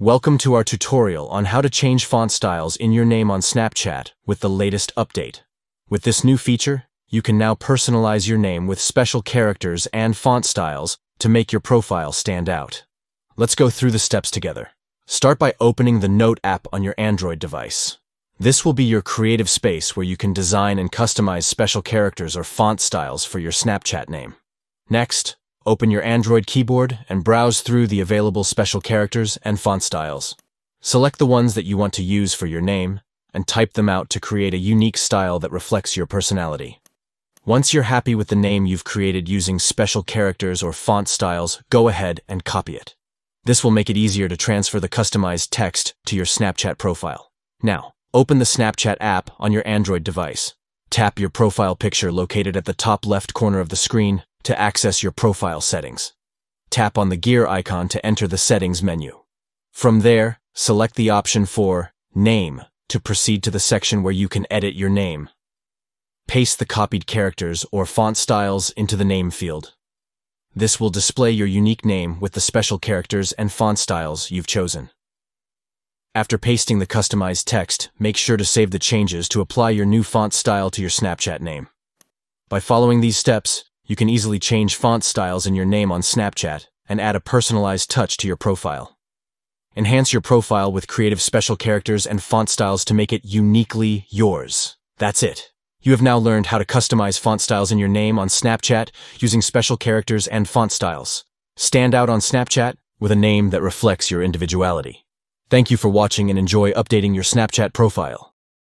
Welcome to our tutorial on how to change font styles in your name on Snapchat with the latest update. With this new feature, you can now personalize your name with special characters and font styles to make your profile stand out. Let's go through the steps together. Start by opening the Note app on your Android device. This will be your creative space where you can design and customize special characters or font styles for your Snapchat name. Next, open your Android keyboard and browse through the available special characters and font styles. Select the ones that you want to use for your name and type them out to create a unique style that reflects your personality. Once you're happy with the name you've created using special characters or font styles, go ahead and copy it. This will make it easier to transfer the customized text to your Snapchat profile. Now, open the Snapchat app on your Android device. Tap your profile picture located at the top left corner of the screen to access your profile settings. Tap on the gear icon to enter the settings menu. From there, select the option for Name to proceed to the section where you can edit your name. Paste the copied characters or font styles into the name field. This will display your unique name with the special characters and font styles you've chosen. After pasting the customized text, make sure to save the changes to apply your new font style to your Snapchat name. By following these steps, you can easily change font styles in your name on Snapchat and add a personalized touch to your profile. Enhance your profile with creative special characters and font styles to make it uniquely yours. That's it. You have now learned how to customize font styles in your name on Snapchat using special characters and font styles. Stand out on Snapchat with a name that reflects your individuality. Thank you for watching and enjoy updating your Snapchat profile.